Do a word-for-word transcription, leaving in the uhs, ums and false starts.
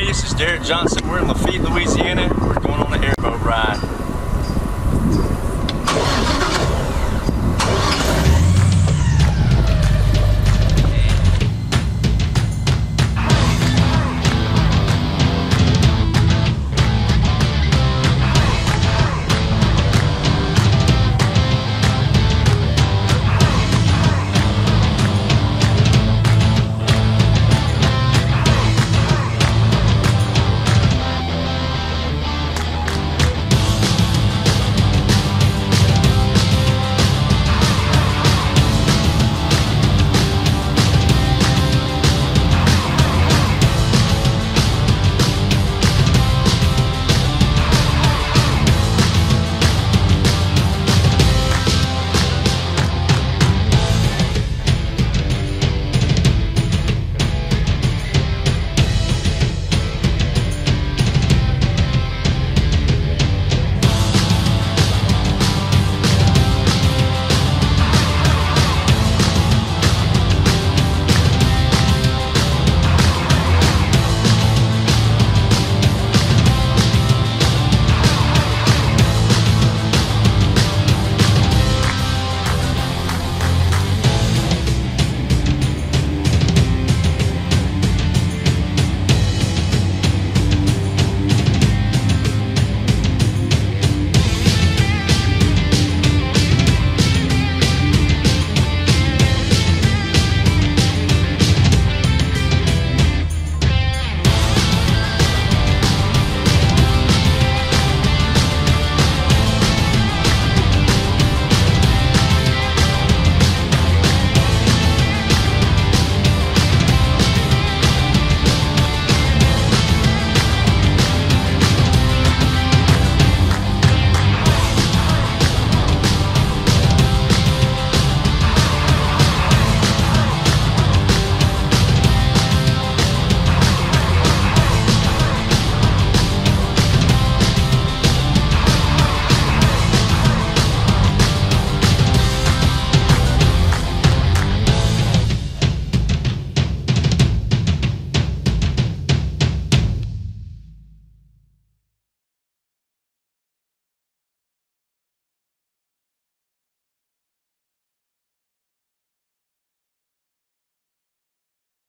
Hey, this is Derek Johnson. We're in Lafitte, Louisiana. We're going